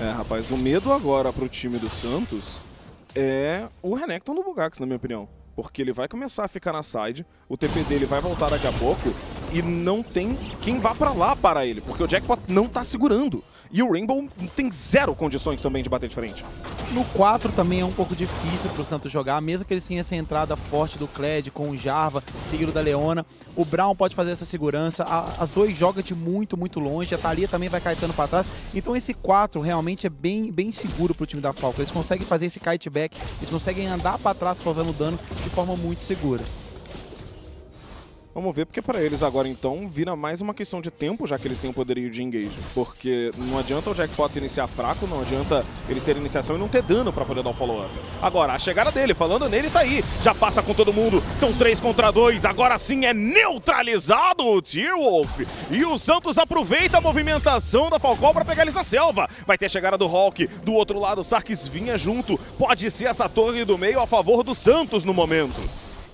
É, rapaz, o medo agora pro time do Santos é o Renekton do Bugax, na minha opinião. Porque ele vai começar a ficar na side, o T P dele vai voltar daqui a pouco e não tem quem vá pra lá para ele, porque o Jackpot não tá segurando. E o Rainbow tem zero condições também de bater de frente. No quatro também é um pouco difícil para o Santos jogar, mesmo que ele tenha essa entrada forte do Kled com o Jarvan, seguido da Leona. O Braum pode fazer essa segurança, a, a Zoe joga de muito, muito longe, a Taliyah também vai caetando para trás. Então esse quatro realmente é bem, bem seguro para o time da Falkol. Eles conseguem fazer esse kite back, eles conseguem andar para trás causando dano de forma muito segura. Vamos ver, porque para eles agora então vira mais uma questão de tempo, já que eles têm o poderio de engage. Porque não adianta o Jackpot iniciar fraco, não adianta eles terem iniciação e não ter dano para poder dar o follow-up. Agora, a chegada dele, falando nele, tá aí. Já passa com todo mundo, são três contra dois. Agora sim é neutralizado o TierWolf. E o Santos aproveita a movimentação da Falkol para pegar eles na selva. Vai ter a chegada do Hulk, do outro lado o Sark vinha junto. Pode ser essa torre do meio a favor do Santos no momento.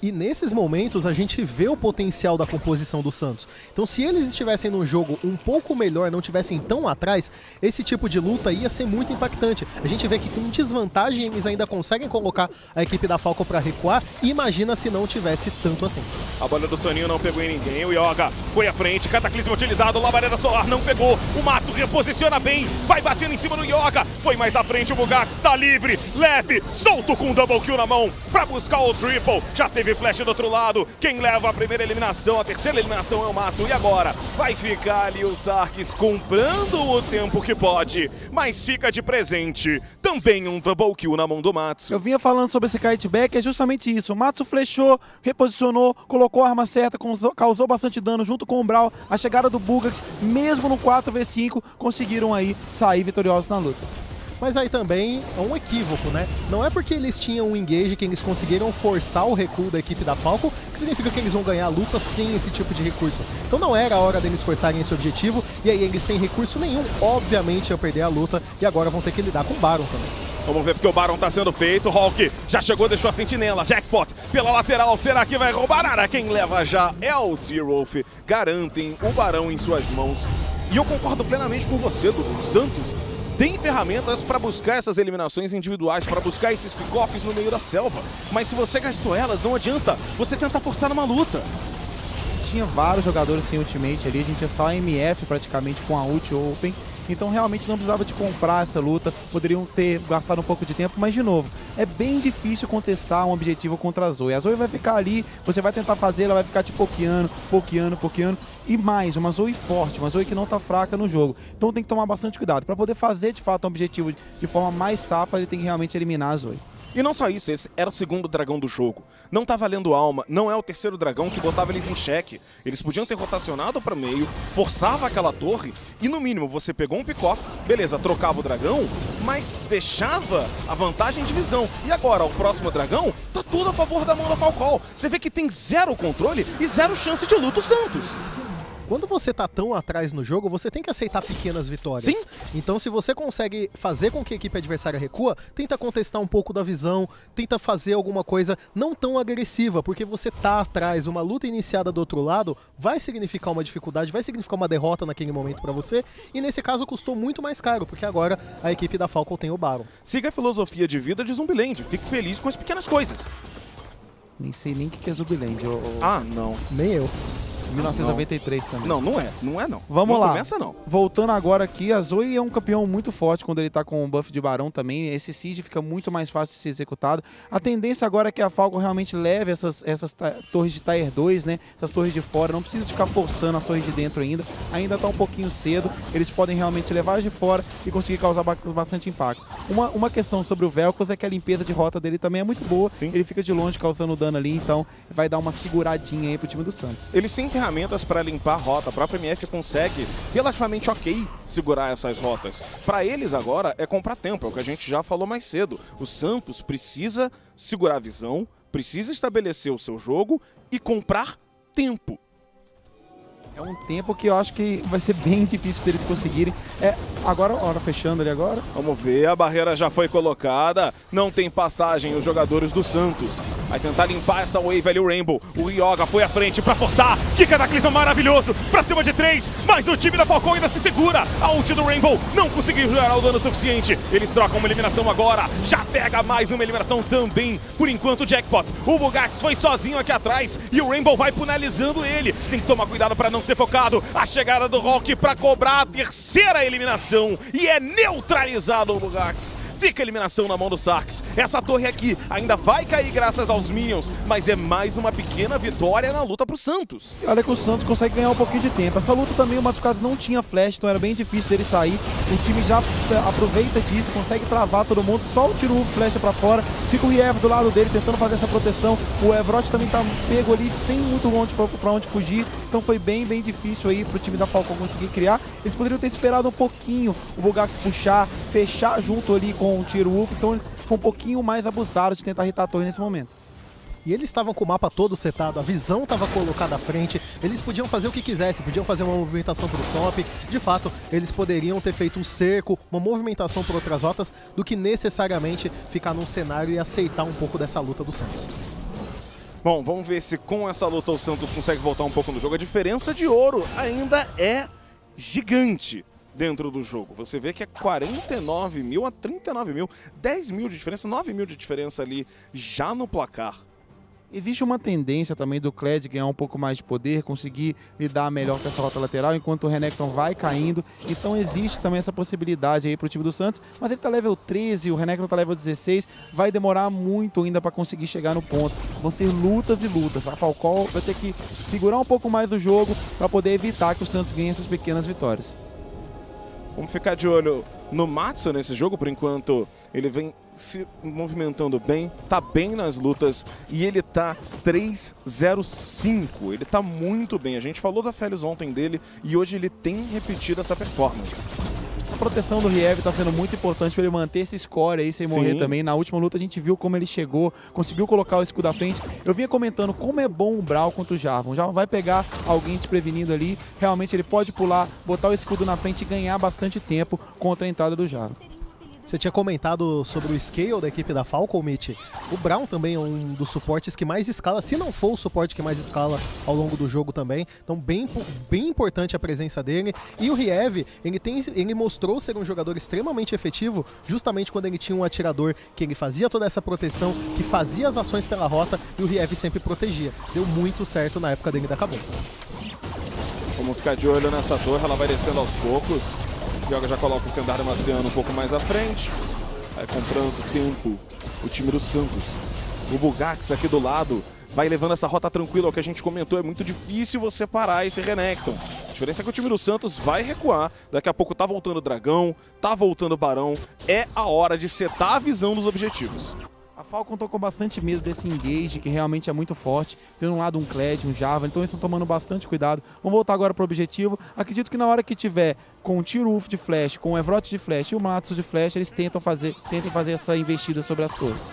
E nesses momentos a gente vê o potencial da composição do Santos. Então se eles estivessem num jogo um pouco melhor, não tivessem tão atrás, esse tipo de luta ia ser muito impactante. A gente vê que com desvantagem eles ainda conseguem colocar a equipe da Falkol para recuar. E imagina se não tivesse tanto assim. A bola do Soninho não pegou em ninguém. O Yoga foi à frente, cataclismo utilizado, labareda solar não pegou. O Matsu reposiciona bem, vai batendo em cima do Yoga. Foi mais à frente, o Bugax está livre, leve, solto com um double kill na mão para buscar o triple. Já teve flash do outro lado, quem leva a primeira eliminação, a terceira eliminação é o Matsu. E agora vai ficar ali o Sarkis comprando o tempo que pode, mas fica de presente também um double kill na mão do Matsu. Eu vinha falando sobre esse kiteback, é justamente isso. O Matsu flechou, reposicionou, colocou a arma certa, causou bastante dano junto com o Braum. A chegada do Bugax, mesmo no quatro contra cinco, conseguiram aí sair vitoriosos na luta. Mas aí também é um equívoco, né? Não é porque eles tinham um engage que eles conseguiram forçar o recuo da equipe da Falkol, que significa que eles vão ganhar a luta sem esse tipo de recurso. Então não era a hora deles forçarem esse objetivo, e aí eles sem recurso nenhum, obviamente, iam perder a luta, e agora vão ter que lidar com o Baron também. Vamos ver porque o Baron tá sendo feito, Hulk já chegou, deixou a sentinela, Jackpot pela lateral, será que vai roubar? Ara, quem leva já é o TierWolf, garantem o Barão em suas mãos. E eu concordo plenamente com você, Dudu. Santos tem ferramentas para buscar essas eliminações individuais, para buscar esses pick-offs no meio da selva. Mas se você gastou elas, não adianta você tentar forçar numa luta. Tinha vários jogadores sem ultimate ali, a gente é só M F praticamente com a ult open. Então realmente não precisava de comprar essa luta, poderiam ter gastado um pouco de tempo, mas de novo, é bem difícil contestar um objetivo contra a Zoe. A Zoe vai ficar ali, você vai tentar fazer, ela vai ficar te pokeando, pokeando, pokeando, e mais, uma Zoe forte, uma Zoe que não tá fraca no jogo. Então tem que tomar bastante cuidado, para poder fazer de fato um objetivo de forma mais safa, ele tem que realmente eliminar a Zoe. E não só isso, esse era o segundo dragão do jogo. Não tá valendo alma, não é o terceiro dragão que botava eles em xeque. Eles podiam ter rotacionado para meio, forçava aquela torre e no mínimo você pegou um pick-off, beleza, trocava o dragão, mas deixava a vantagem de visão. E agora, o próximo dragão tá tudo a favor da mão da Falkol. Você vê que tem zero controle e zero chance de luta o Santos. Quando você tá tão atrás no jogo, você tem que aceitar pequenas vitórias. Sim. Então se você consegue fazer com que a equipe adversária recua, tenta contestar um pouco da visão, tenta fazer alguma coisa não tão agressiva, porque você tá atrás, uma luta iniciada do outro lado vai significar uma dificuldade, vai significar uma derrota naquele momento para você, e nesse caso custou muito mais caro, porque agora a equipe da Falkol tem o Baron. Siga a filosofia de vida de Zumbiland, fique feliz com as pequenas coisas. Nem sei nem o que é Zumbiland. Eu... Ah, não. Nem eu. mil novecentos e noventa e três não. Também. Não, não é. Não é, não. Vamos não lá. Começa, não. Voltando agora aqui, a Zoe é um campeão muito forte quando ele tá com o buff de Barão também. Esse siege fica muito mais fácil de ser executado. A tendência agora é que a Falkol realmente leve essas, essas torres de Tier dois, né? Essas torres de fora. Não precisa ficar forçando as torres de dentro ainda. Ainda tá um pouquinho cedo. Eles podem realmente levar as de fora e conseguir causar bastante impacto. Uma, uma questão sobre o Velkoz é que a limpeza de rota dele também é muito boa. Sim. Ele fica de longe causando dano ali, então vai dar uma seguradinha aí pro time do Santos. Ele sim tem ferramentas para limpar a rota, a própria M F consegue relativamente ok segurar essas rotas. Para eles agora é comprar tempo, é o que a gente já falou mais cedo. O Santos precisa segurar a visão, precisa estabelecer o seu jogo e comprar tempo. É um tempo que eu acho que vai ser bem difícil deles conseguirem. É, agora, hora fechando ali agora. Vamos ver, a barreira já foi colocada. Não tem passagem os jogadores do Santos. Vai tentar limpar essa wave ali o Rainbow. O Yoga foi à frente pra forçar. Que cataclismo maravilhoso. Pra cima de três. Mas o time da Falkol ainda se segura. A ult do Rainbow não conseguiu gerar o dano suficiente. Eles trocam uma eliminação agora. Já pega mais uma eliminação também. Por enquanto o Jackpot. O Bugax foi sozinho aqui atrás. E o Rainbow vai penalizando ele. Tem que tomar cuidado pra não ser focado, a chegada do Hulk para cobrar a terceira eliminação e é neutralizado o Bugax. Fica a eliminação na mão do Sarks. Essa torre aqui ainda vai cair graças aos minions, mas é mais uma pequena vitória na luta pro Santos. E olha que o Santos consegue ganhar um pouquinho de tempo. Essa luta também o Matsukaze não tinha flash, então era bem difícil dele sair. O time já aproveita disso, consegue travar todo mundo, só tira o flash pra fora. Fica o Riev do lado dele tentando fazer essa proteção. O Evrote também tá pego ali sem muito onde pra, pra onde fugir. Então foi bem, bem difícil aí pro time da Falkol conseguir criar. Eles poderiam ter esperado um pouquinho o Bugax puxar, fechar junto ali com o TierWolf, então eles ficam um pouquinho mais abusados de tentar irritar a torre nesse momento. E eles estavam com o mapa todo setado, a visão estava colocada à frente, eles podiam fazer o que quisessem, podiam fazer uma movimentação para o top, de fato, eles poderiam ter feito um cerco, uma movimentação por outras rotas, do que necessariamente ficar num cenário e aceitar um pouco dessa luta do Santos. Bom, vamos ver se com essa luta o Santos consegue voltar um pouco no jogo. A diferença de ouro ainda é gigante dentro do jogo. Você vê que é quarenta e nove mil a trinta e nove mil, dez mil de diferença, nove mil de diferença ali já no placar. Existe uma tendência também do Kled ganhar um pouco mais de poder, conseguir lidar melhor com essa rota lateral, enquanto o Renekton vai caindo. Então existe também essa possibilidade aí pro time do Santos, mas ele tá level treze, o Renekton tá level dezesseis, vai demorar muito ainda para conseguir chegar no ponto. Vão ser lutas e lutas. A Falkol vai ter que segurar um pouco mais o jogo para poder evitar que o Santos ganhe essas pequenas vitórias. Vamos ficar de olho no Matsu nesse jogo, por enquanto ele vem se movimentando bem, tá bem nas lutas e ele tá três zero cinco, ele tá muito bem. A gente falou da Aphelios ontem dele e hoje ele tem repetido essa performance. A proteção do Riev está sendo muito importante para ele manter esse score aí sem morrer. Sim. Também. Na última luta a gente viu como ele chegou, conseguiu colocar o escudo à frente. Eu vinha comentando como é bom o Braum contra o Jarvan. Já vai pegar alguém desprevenido ali. Realmente ele pode pular, botar o escudo na frente e ganhar bastante tempo contra a entrada do Jarvan. Você tinha comentado sobre o scale da equipe da Falkol, Mitch. O Braum também é um dos suportes que mais escala, se não for o suporte que mais escala ao longo do jogo também. Então, bem, bem importante a presença dele. E o Riev, ele, tem, ele mostrou ser um jogador extremamente efetivo, justamente quando ele tinha um atirador que ele fazia toda essa proteção, que fazia as ações pela rota e o Riev sempre protegia. Deu muito certo na época dele da Cabum. Vamos ficar de olho nessa torre, ela vai descendo aos poucos. Yoga já coloca o Sandário Marciano um pouco mais à frente. Vai comprando tempo o time do Santos. O Bugax aqui do lado vai levando essa rota tranquila. O que a gente comentou, é muito difícil você parar esse Renekton. A diferença é que o time do Santos vai recuar. Daqui a pouco tá voltando o Dragão, tá voltando o Barão. É a hora de setar a visão dos objetivos. A Falkol tocou bastante medo desse engage, que realmente é muito forte. Tem um lado um Kled, um Jarvan, então eles estão tomando bastante cuidado. Vamos voltar agora para o objetivo. Acredito que na hora que tiver com o TierWolf de flash, com o Evrote de flash e o Matsu de flash, eles tentam fazer, tentem fazer essa investida sobre as torres.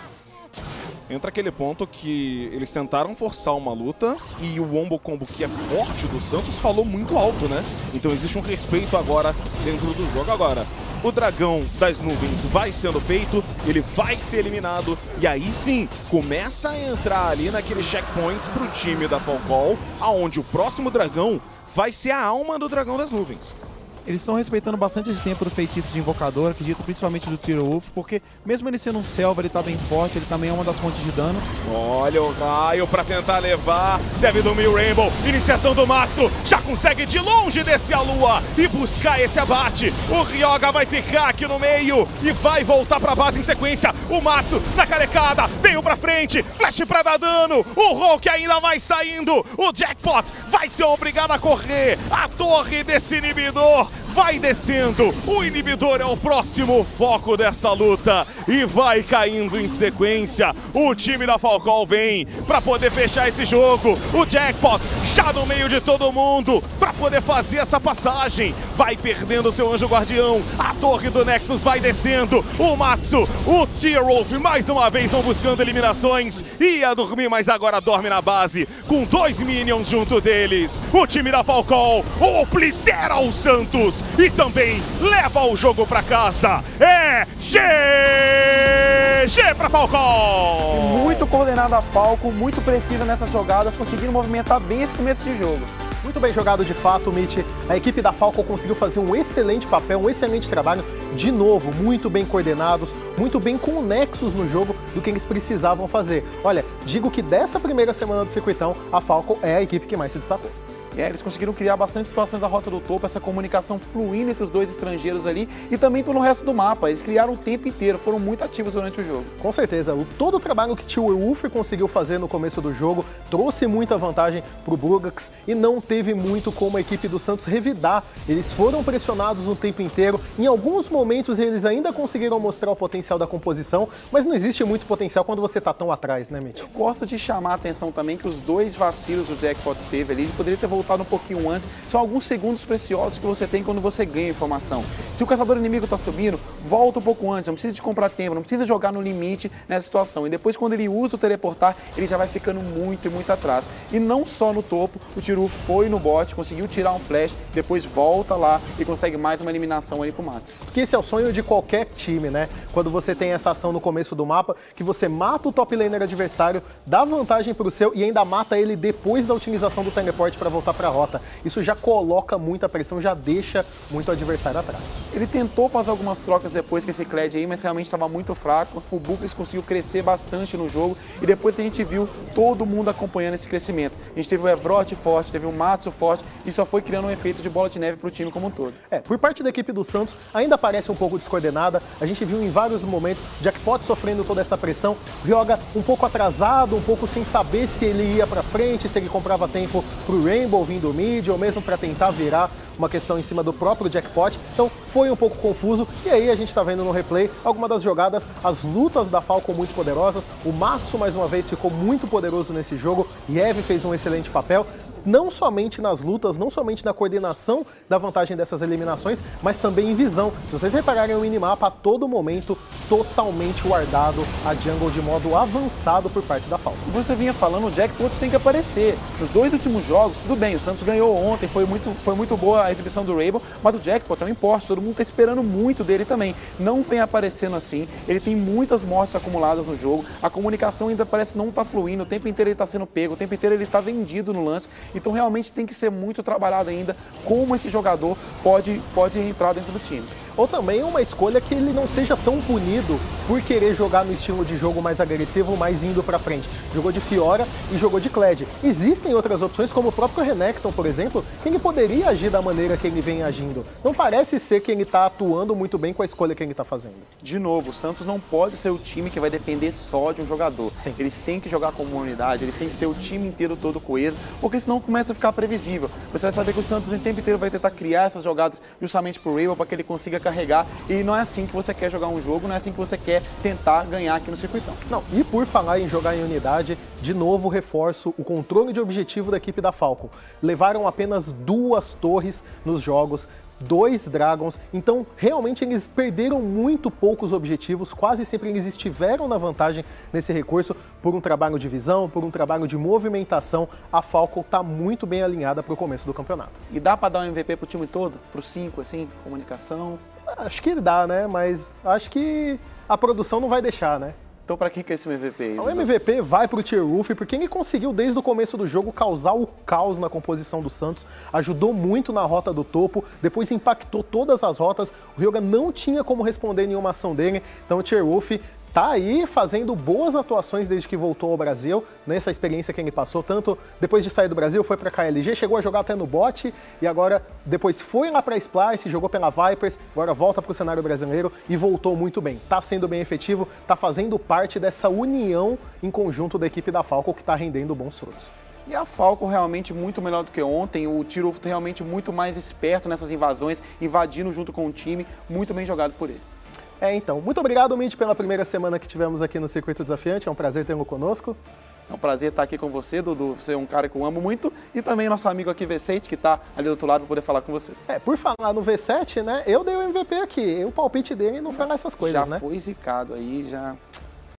Entra aquele ponto que eles tentaram forçar uma luta e o Wombo Combo, que é forte do Santos, falou muito alto, né? Então existe um respeito agora dentro do jogo. Agora, o Dragão das Nuvens vai sendo feito, ele vai ser eliminado e aí sim, começa a entrar ali naquele checkpoint pro time da Falkol, aonde o próximo Dragão vai ser a alma do Dragão das Nuvens. Eles estão respeitando bastante esse tempo do feitiço de invocador, acredito principalmente do TierWolf, porque mesmo ele sendo um selva, ele tá bem forte, ele também é uma das fontes de dano. Olha o raio pra tentar levar, deve dormir o Rainbow, iniciação do Matsu, já consegue de longe descer a lua e buscar esse abate. O Ryoga vai ficar aqui no meio e vai voltar pra base em sequência. O Matsu na carecada, veio pra frente, flash pra dar dano, o Hulk ainda vai saindo, o Jackpot vai ser obrigado a correr, a torre desse inibidor vai descendo, o inibidor é o próximo foco dessa luta e vai caindo em sequência. O time da Falkol vem para poder fechar esse jogo, o Jackpot já no meio de todo mundo para poder fazer essa passagem, vai perdendo seu anjo guardião, a torre do Nexus vai descendo, o Matsu, o TierWolf mais uma vez vão buscando eliminações, ia dormir mas agora dorme na base com dois minions junto deles. O time da Falkol oblitera o Santos e também leva o jogo pra casa. É G G pra Falkol! Muito coordenada a Falkol, muito precisa nessas jogadas, conseguindo movimentar bem esse começo de jogo. Muito bem jogado de fato, Mitch. A equipe da Falkol conseguiu fazer um excelente papel, um excelente trabalho. De novo, muito bem coordenados, muito bem conexos no jogo do que eles precisavam fazer. Olha, digo que dessa primeira semana do circuitão, a Falkol é a equipe que mais se destacou. É, eles conseguiram criar bastante situações da Rota do Topo, essa comunicação fluindo entre os dois estrangeiros ali e também pelo resto do mapa. Eles criaram o tempo inteiro, foram muito ativos durante o jogo. Com certeza, o, todo o trabalho que TierWolf conseguiu fazer no começo do jogo trouxe muita vantagem para o Bugax e não teve muito como a equipe do Santos revidar. Eles foram pressionados o tempo inteiro, em alguns momentos eles ainda conseguiram mostrar o potencial da composição, mas não existe muito potencial quando você está tão atrás, né, Mitch? Eu gosto de chamar a atenção também que os dois vacilos do Jackpot teve ali, ele poderia ter voltado um pouquinho antes. São alguns segundos preciosos que você tem quando você ganha informação. Se o caçador inimigo está subindo, volta um pouco antes, não precisa de comprar tempo, não precisa jogar no limite nessa situação. E depois, quando ele usa o teleportar, ele já vai ficando muito e muito atrás. E não só no topo, o Tiru foi no bot, conseguiu tirar um flash, depois volta lá e consegue mais uma eliminação aí pro Matsu. Que esse é o sonho de qualquer time, né? Quando você tem essa ação no começo do mapa, que você mata o top laner adversário, dá vantagem pro seu e ainda mata ele depois da utilização do teleport para voltar pra rota. Isso já coloca muita pressão, já deixa muito o adversário atrás. Ele tentou fazer algumas trocas depois com esse Kled aí, mas realmente estava muito fraco. O Bugax conseguiu crescer bastante no jogo e depois a gente viu todo mundo acompanhando esse crescimento. A gente teve o Evrote forte, teve o Matsu forte e só foi criando um efeito de bola de neve para o time como um todo. É, por parte da equipe do Santos, ainda parece um pouco descoordenada. A gente viu em vários momentos o Jackpot sofrendo toda essa pressão, o Yoga um pouco atrasado, um pouco sem saber se ele ia para frente, se ele comprava tempo para o Rainbow vindo mid ou mesmo para tentar virar uma questão em cima do próprio Jackpot. Então foi um pouco confuso e aí a gente está vendo no replay algumas das jogadas, as lutas da Falkol muito poderosas. O Matsu mais uma vez ficou muito poderoso nesse jogo, Riev fez um excelente papel, não somente nas lutas, não somente na coordenação da vantagem dessas eliminações, mas também em visão. Se vocês repararem o minimapa, a todo momento totalmente guardado a jungle de modo avançado por parte da Falkol. Você vinha falando, o Jackpot tem que aparecer. Nos dois últimos jogos, tudo bem, o Santos ganhou ontem, foi muito, foi muito boa a exibição do Rainbow, mas o Jackpot é um imposto, todo mundo está esperando muito dele também. Não vem aparecendo assim, ele tem muitas mortes acumuladas no jogo, a comunicação ainda parece não estar fluindo, o tempo inteiro ele está sendo pego, o tempo inteiro ele está vendido no lance. Então realmente tem que ser muito trabalhado ainda como esse jogador pode, pode entrar dentro do time. Ou também uma escolha que ele não seja tão punido por querer jogar no estilo de jogo mais agressivo, mais indo pra frente. Jogou de Fiora e jogou de Kled. Existem outras opções, como o próprio Renekton, por exemplo, que ele poderia agir da maneira que ele vem agindo. Não parece ser que ele tá atuando muito bem com a escolha que ele tá fazendo. De novo, o Santos não pode ser o time que vai depender só de um jogador. Sim. Eles têm que jogar como uma unidade, eles têm que ter o time inteiro todo coeso, porque senão começa a ficar previsível. Você vai saber que o Santos o tempo inteiro vai tentar criar essas jogadas justamente pro Rainbow, para que ele consiga carregar, e não é assim que você quer jogar um jogo, não é assim que você quer tentar ganhar aqui no circuitão. Não, e por falar em jogar em unidade, de novo reforço o controle de objetivo da equipe da Falkol. Levaram apenas duas torres nos jogos, dois dragons, então realmente eles perderam muito poucos objetivos, quase sempre eles estiveram na vantagem nesse recurso, por um trabalho de visão, por um trabalho de movimentação. A Falkol tá muito bem alinhada para o começo do campeonato. E dá para dar um M V P pro time todo? Pro cinco, assim, comunicação? Acho que dá, né? Mas acho que a produção não vai deixar, né? Então para quem que é esse M V P aí? O M V P vai para o TierWolf, porque ele conseguiu desde o começo do jogo causar o caos na composição do Santos, ajudou muito na rota do topo, depois impactou todas as rotas, o Yoga não tinha como responder nenhuma ação dele, então o TierWolf tá aí fazendo boas atuações desde que voltou ao Brasil, nessa experiência que ele passou, tanto depois de sair do Brasil, foi pra K L G, chegou a jogar até no bot, e agora depois foi lá pra Splice, jogou pela Vipers, agora volta pro cenário brasileiro e voltou muito bem. Tá sendo bem efetivo, tá fazendo parte dessa união em conjunto da equipe da Falkol, que tá rendendo bons frutos. E a Falkol realmente muito melhor do que ontem, o TierWolf realmente muito mais esperto nessas invasões, invadindo junto com o time, muito bem jogado por ele. É, então, muito obrigado, Mitch, pela primeira semana que tivemos aqui no Circuito Desafiante, é um prazer tê-lo conosco. É um prazer estar aqui com você, Dudu, você é um cara que eu amo muito, e também nosso amigo aqui V sete, que está ali do outro lado, para poder falar com vocês. É, por falar no V sete, né, eu dei o M V P aqui, o palpite dele não foi lá essas coisas, né? Já foi zicado aí, já...